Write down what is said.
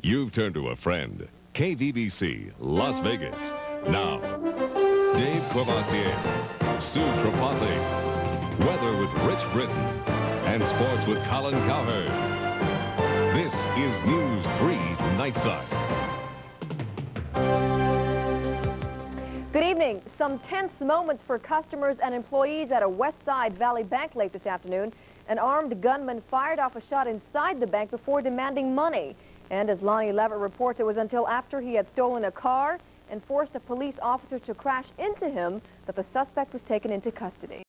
You've turned to a friend. KVBC, Las Vegas. Now, Dave Courvosier, Sue Tripathi, weather with Rich Britton, and sports with Colin Cowherd. This is News 3 Night's Up. Good evening. Some tense moments for customers and employees at a Westside Valley bank late this afternoon. An armed gunman fired off a shot inside the bank before demanding money. And as Lonnie Levert reports, it was until after he had stolen a car and forced a police officer to crash into him that the suspect was taken into custody.